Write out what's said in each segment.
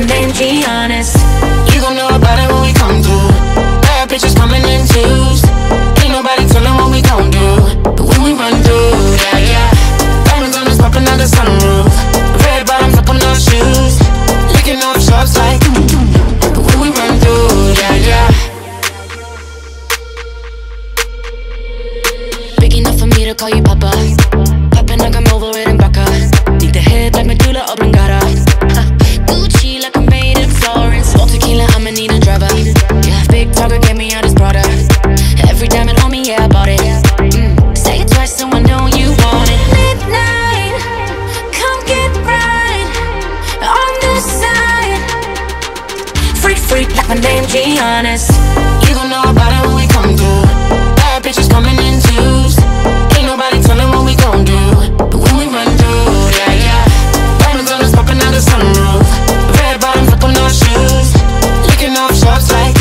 and then be honest. You gon' know about it when we come through. Bad bitches coming in twos. Ain't nobody telling what we gon' do. But when we run through, yeah, yeah. Diamonds on us popping out the sunroof. Red bottoms up on those shoes. Licking off shots like but when we run through, yeah, yeah. Big enough for me to call you papa. Poppin' like I'm over it in Baca. Need the head like medulla oblongata. And then be honest. You gon' know about it when we come through. Bad bitches coming in twos. Ain't nobody telling what we gon' do. But when we run through, yeah, yeah. Diamonds on us popping out the sunroof. Red bottoms up on our shoes. Licking off shots like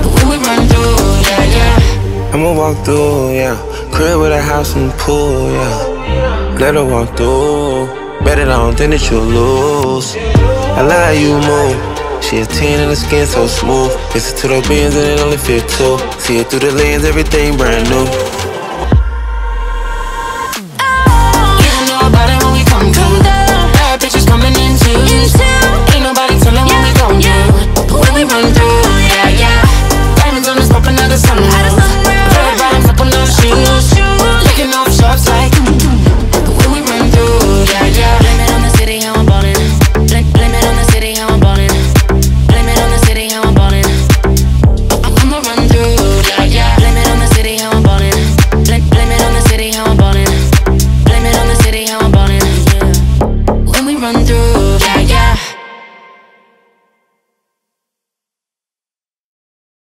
but when we run through, yeah, yeah. I'ma walk through, yeah. Crib with a house and pool, yeah. Let her walk through. Bet it on, then that you'll lose. I love how you move. She a 10 and the skin so smooth. Listen to the bands and it only fit two. See it through the lens, everything brand new.